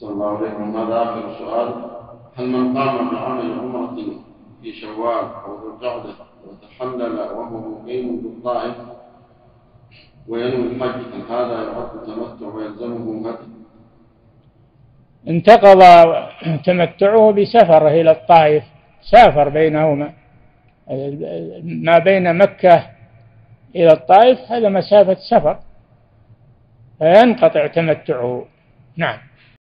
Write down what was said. صلى الله عليه وسلم. وماذا آخر السؤال؟ هل من قام بعمل عمرة في شوال أو ذو القعدة وتحلل وهو مقيم بالطائف وينوي الحج هذا يعد التمتع ويلزمه هدي؟ انتقض تمتعه بسفره إلى الطائف، سافر بينهما، ما بين مكة إلى الطائف هذا مسافة سفر، فينقطع تمتعه. نعم.